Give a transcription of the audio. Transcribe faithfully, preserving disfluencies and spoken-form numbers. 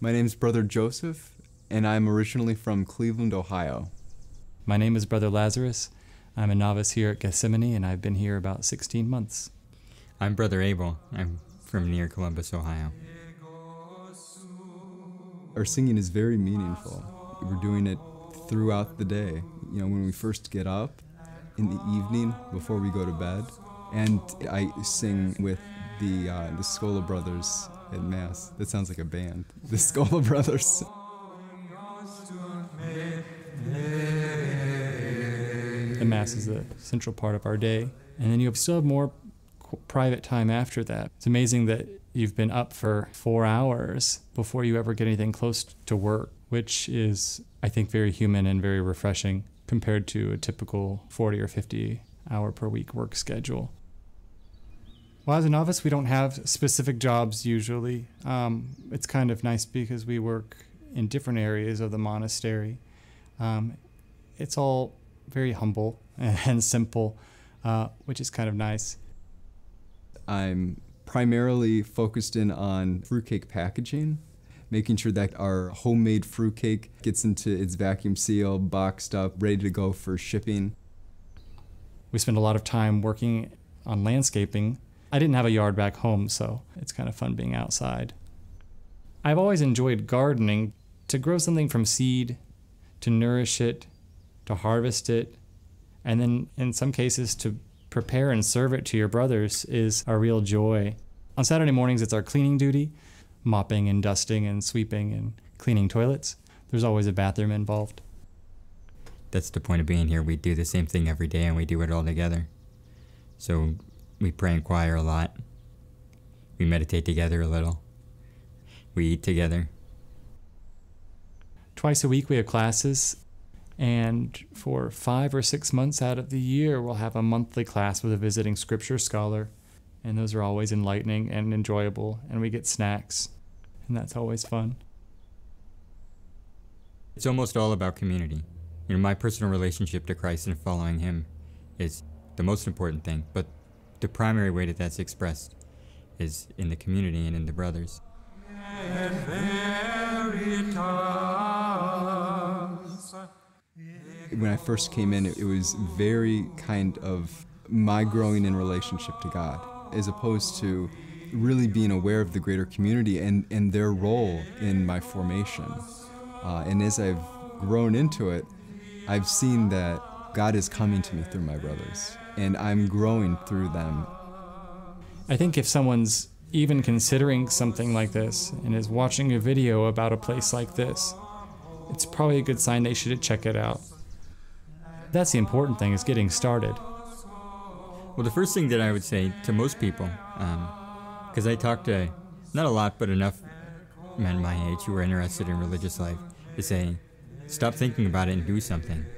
My name is Brother Joseph, and I'm originally from Cleveland, Ohio. My name is Brother Lazarus. I'm a novice here at Gethsemani, and I've been here about sixteen months. I'm Brother Abel. I'm from near Columbus, Ohio. Our singing is very meaningful. We're doing it throughout the day. You know, when we first get up, in the evening, before we go to bed. And I sing with the, uh, the Schola brothers at Mass. That sounds like a band. The Schola brothers. The Mass is the central part of our day. And then you still have more private time after that. It's amazing that you've been up for four hours before you ever get anything close to work, which is, I think, very human and very refreshing compared to a typical forty or fifty hour per week work schedule. Well, as a novice, we don't have specific jobs usually. Um, it's kind of nice because we work in different areas of the monastery. Um, it's all very humble and simple, uh, which is kind of nice. I'm primarily focused in on fruitcake packaging, making sure that our homemade fruitcake gets into its vacuum seal, boxed up, ready to go for shipping. We spend a lot of time working on landscaping. I didn't have a yard back home, so it's kind of fun being outside. I've always enjoyed gardening. To grow something from seed, to nourish it, to harvest it, and then in some cases to prepare and serve it to your brothers is a real joy. On Saturday mornings, it's our cleaning duty, mopping and dusting and sweeping and cleaning toilets. There's always a bathroom involved. That's the point of being here. We do the same thing every day, and we do it all together. So we pray in choir a lot. We meditate together a little. We eat together. Twice a week we have classes. And for five or six months out of the year, we'll have a monthly class with a visiting scripture scholar. And those are always enlightening and enjoyable. And we get snacks. And that's always fun. It's almost all about community. You know, my personal relationship to Christ and following Him is the most important thing. But the primary way that that's expressed is in the community and in the brothers. When I first came in, it was very kind of my growing in relationship to God, as opposed to really being aware of the greater community and, and their role in my formation. Uh, and as I've grown into it, I've seen that God is coming to me through my brothers, and I'm growing through them. I think if someone's even considering something like this and is watching a video about a place like this, it's probably a good sign they should check it out. That's the important thing, is getting started. Well, the first thing that I would say to most people, because um, I talk to not a lot, but enough men my age who are interested in religious life, to say, stop thinking about it and do something.